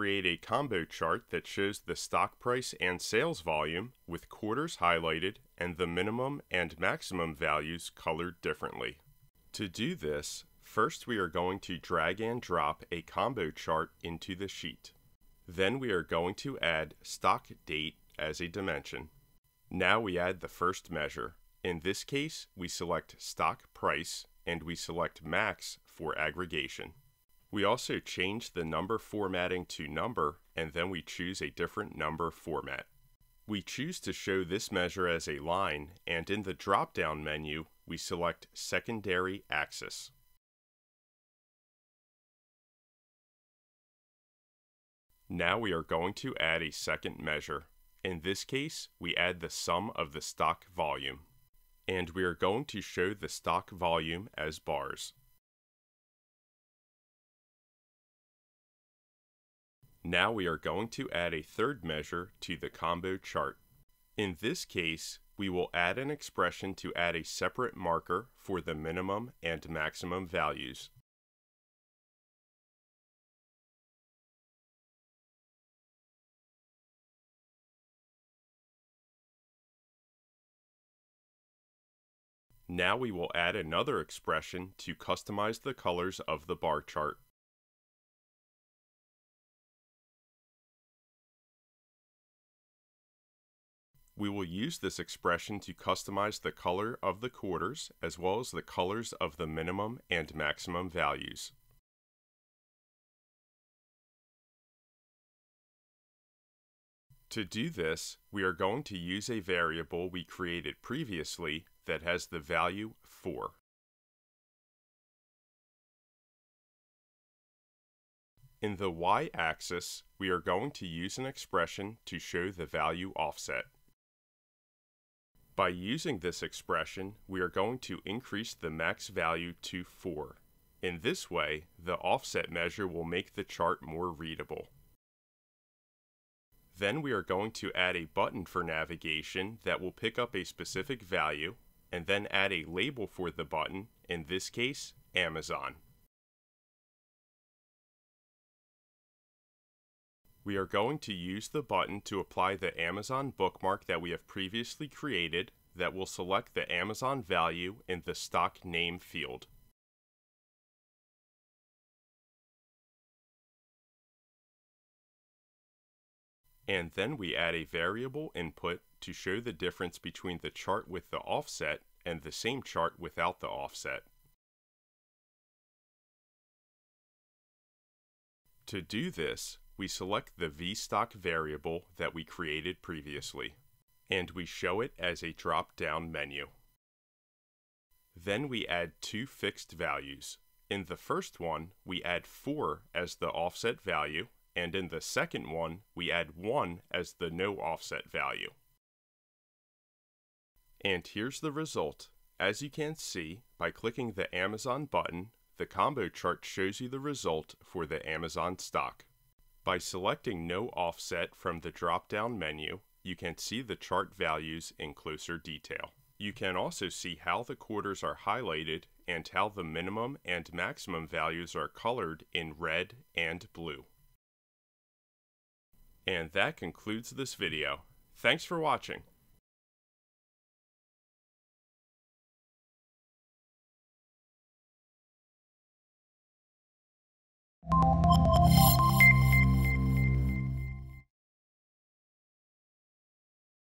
create a combo chart that shows the stock price and sales volume with quarters highlighted and the minimum and maximum values colored differently. To do this, first we are going to drag and drop a combo chart into the sheet. Then we are going to add stock date as a dimension. Now we add the first measure. In this case, we select stock price and we select max for aggregation. We also change the number formatting to number, and then we choose a different number format. We choose to show this measure as a line, and in the drop-down menu, we select secondary axis. Now we are going to add a second measure. In this case, we add the sum of the stock volume. And we are going to show the stock volume as bars. Now we are going to add a third measure to the combo chart. In this case, we will add an expression to add a separate marker for the minimum and maximum values. Now we will add another expression to customize the colors of the bar chart. We will use this expression to customize the color of the quarters as well as the colors of the minimum and maximum values. To do this, we are going to use a variable we created previously that has the value 4. In the y-axis, we are going to use an expression to show the value offset. By using this expression, we are going to increase the max value to 4. In this way, the offset measure will make the chart more readable. Then we are going to add a button for navigation that will pick up a specific value, and then add a label for the button, in this case, Amazon. We are going to use the button to apply the Amazon bookmark that we have previously created that will select the Amazon value in the stock name field. And then we add a variable input to show the difference between the chart with the offset and the same chart without the offset. To do this, we select the VStock variable that we created previously, and we show it as a drop-down menu. Then we add two fixed values. In the first one, we add 4 as the offset value, and in the second one, we add 1 as the no offset value. And here's the result. As you can see, by clicking the Amazon button, the combo chart shows you the result for the Amazon stock. By selecting No Offset from the drop-down menu, you can see the chart values in closer detail. You can also see how the quarters are highlighted and how the minimum and maximum values are colored in red and blue. And that concludes this video. Thanks for watching.